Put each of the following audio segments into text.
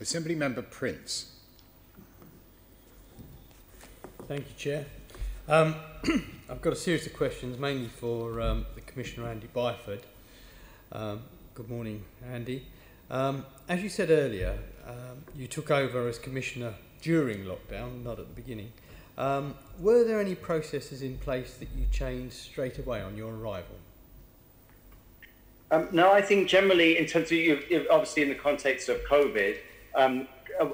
Assembly Member Prince. Thank you, Chair. I've got a series of questions, mainly for the Commissioner, Andy Byford. Good morning, Andy. As you said earlier, you took over as Commissioner during lockdown, not at the beginning. Were there any processes in place that you changed straight away on your arrival? No, I think generally, in terms of, obviously in the context of COVID,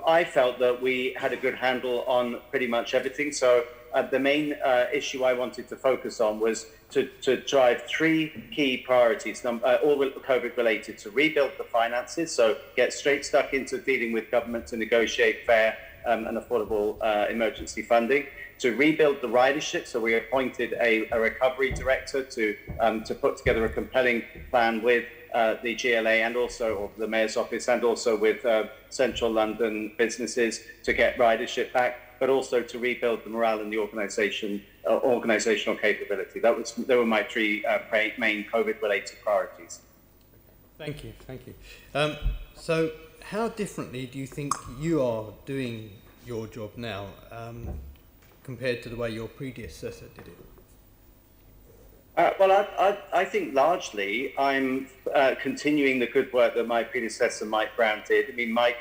I felt that we had a good handle on pretty much everything. So the main issue I wanted to focus on was to drive three key priorities, all COVID related, to rebuild the finances, so get straight stuck into dealing with government to negotiate fair and affordable emergency funding, to rebuild the ridership. So we appointed a recovery director to put together a compelling plan with the GLA and also of the Mayor's Office, and also with Central London businesses, to get ridership back, but also to rebuild the morale and the organisational capability. They were my three main COVID-related priorities. Thank you, thank you. So how differently do you think you are doing your job now compared to the way your predecessor did it? Well, I think largely I'm continuing the good work that my predecessor, Mike Brown, did. I mean, Mike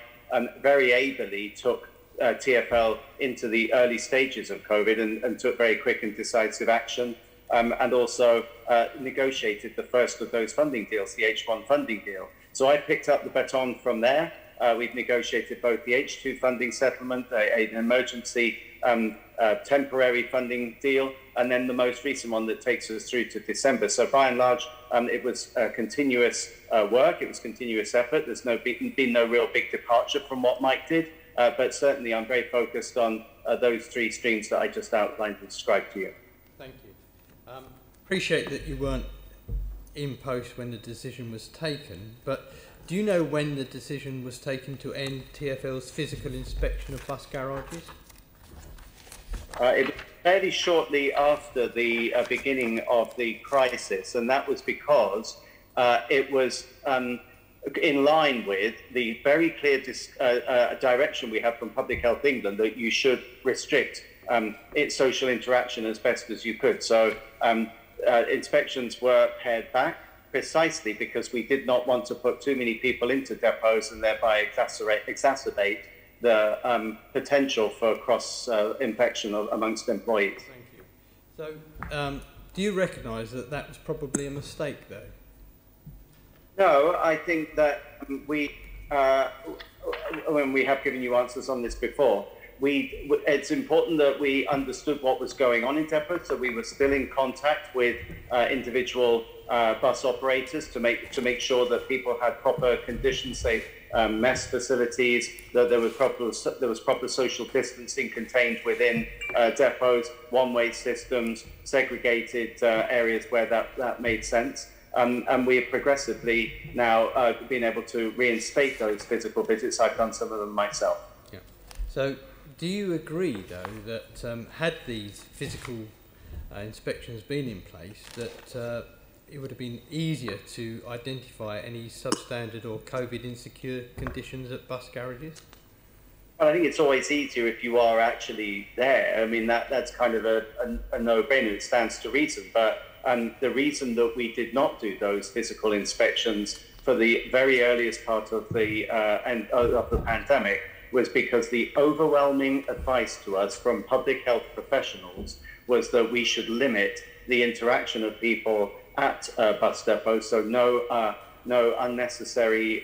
very ably took TfL into the early stages of COVID and took very quick and decisive action, and also negotiated the first of those funding deals, the H1 funding deal. So I picked up the baton from there. We've negotiated both the H2 funding settlement, an emergency temporary funding deal, and then the most recent one that takes us through to December. So by and large, it was continuous work, it was continuous effort. There's been no real big departure from what Mike did. But certainly I'm very focused on those three streams that I just outlined and described to you. Thank you. Appreciate that you weren't in post when the decision was taken, but do you know when the decision was taken to end TfL's physical inspection of bus garages? It was fairly shortly after the beginning of the crisis, and that was because it was in line with the very clear direction we have from Public Health England that you should restrict its social interaction as best as you could. So inspections were pared back precisely because we did not want to put too many people into depots and thereby exacerbate the potential for cross-infection amongst employees. Thank you. So do you recognise that that was probably a mistake, though? No, I think that when we have given you answers on this before, it's important that we understood what was going on in depots, so we were still in contact with individual bus operators to make sure that people had proper conditions, safe mess facilities, that there was proper social distancing contained within depots, one-way systems, segregated areas where that made sense. And we have progressively now been able to reinstate those physical visits. I've done some of them myself. Yeah. So do you agree, though, that had these physical inspections been in place, that it would have been easier to identify any substandard or COVID-insecure conditions at bus garages? Well, I think it's always easier if you are actually there. I mean, that's kind of a no-brainer. It stands to reason, but the reason that we did not do those physical inspections for the very earliest part of the end of the pandemic was because the overwhelming advice to us from public health professionals was that we should limit the interaction of people at bus depots, so no unnecessary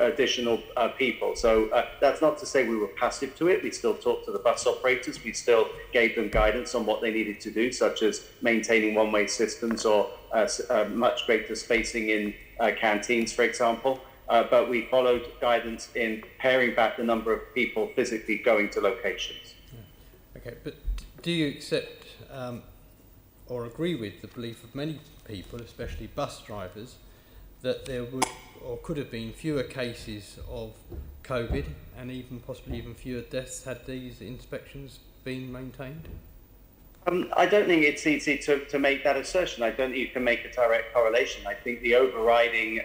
additional people. So that's not to say we were passive to it. We still talked to the bus operators. We still gave them guidance on what they needed to do, such as maintaining one-way systems or much greater spacing in canteens, for example. But we followed guidance in paring back the number of people physically going to locations. Yeah. Okay, but do you accept or agree with the belief of many people, especially bus drivers, that there would or could have been fewer cases of COVID and even possibly even fewer deaths had these inspections been maintained? I don't think it's easy to make that assertion. I don't think you can make a direct correlation. I think the overriding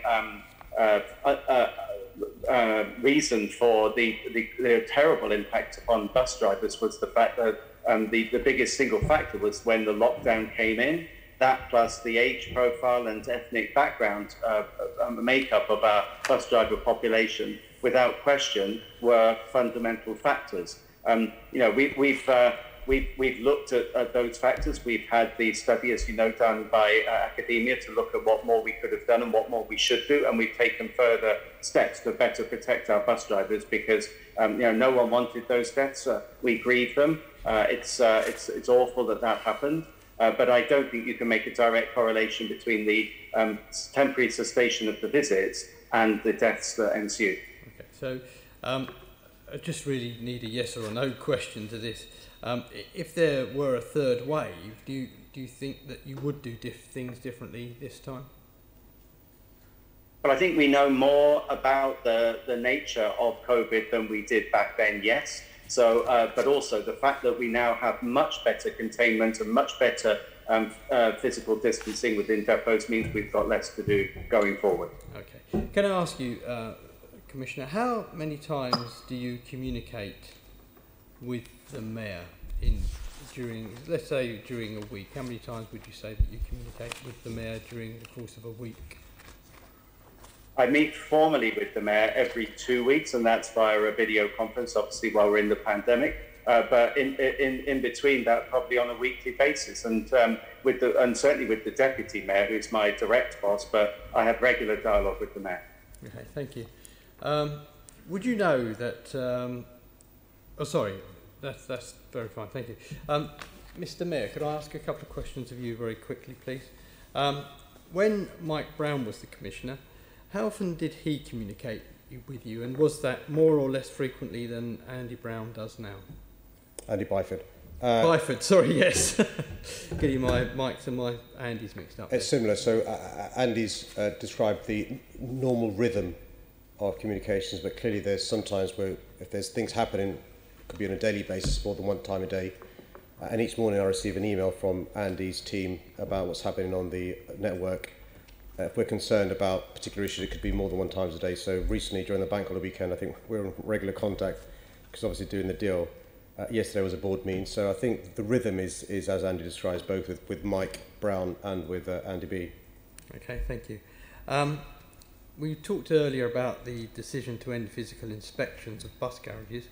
reason for the terrible impact upon bus drivers was the fact that the biggest single factor was when the lockdown came in. That plus the age profile and ethnic background makeup of our bus driver population, without question, were fundamental factors. We've looked at those factors. We've had the study, as you know, done by academia to look at what more we could have done and what more we should do, and we've taken further steps to better protect our bus drivers because no one wanted those deaths. We grieve them. It's awful that happened, but I don't think you can make a direct correlation between the temporary cessation of the visits and the deaths that ensued. Okay, so I just really need a yes or a no question to this. If there were a third wave, do you think that you would do things differently this time? Well, I think we know more about the nature of COVID than we did back then, yes. So, but also the fact that we now have much better containment and much better physical distancing within depots means we've got less to do going forward. Okay. Can I ask you, Commissioner, how many times do you communicate with the mayor during a week? How many times would you say that you communicate with the mayor during the course of a week? I meet formally with the mayor every 2 weeks, and that's via a video conference, obviously, while we're in the pandemic. But in between that, probably on a weekly basis, and certainly with the deputy mayor, who's my direct boss. But I have regular dialogue with the mayor. Okay, thank you. Would you know that? Oh, sorry. That's very fine, thank you. Mr Mayor, could I ask a couple of questions of you very quickly, please? When Mike Brown was the Commissioner, how often did he communicate with you, and was that more or less frequently than Andy Brown does now? Andy Byford. Byford, sorry, yes. Getting my Mike's and my Andy's mixed up. It's similar, so Andy's described the normal rhythm of communications, but clearly there's sometimes where if there's things happening, could be on a daily basis, more than one time a day, and each morning I receive an email from Andy's team about what's happening on the network. If we're concerned about particular issues, it could be more than one times a day. So recently, during the bank holiday weekend, I think we're in regular contact because obviously doing the deal. Yesterday was a board meeting, so I think the rhythm is as Andy describes, both with Mike Brown and with Andy B. Okay, thank you. We talked earlier about the decision to end physical inspections of bus garages.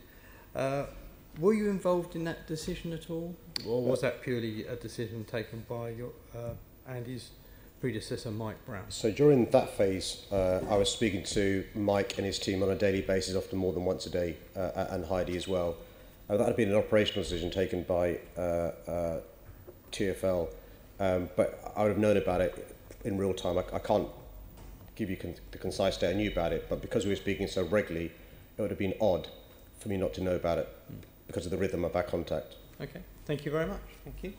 Were you involved in that decision at all, or was that purely a decision taken by your Andy's predecessor, Mike Brown? So during that phase, I was speaking to Mike and his team on a daily basis, often more than once a day, and Heidi as well. That had been an operational decision taken by TfL, but I would have known about it in real time. I can't give you the concise date I knew about it, but because we were speaking so regularly, it would have been odd for me not to know about it because of the rhythm of our contact. Okay, thank you very much. Thank you.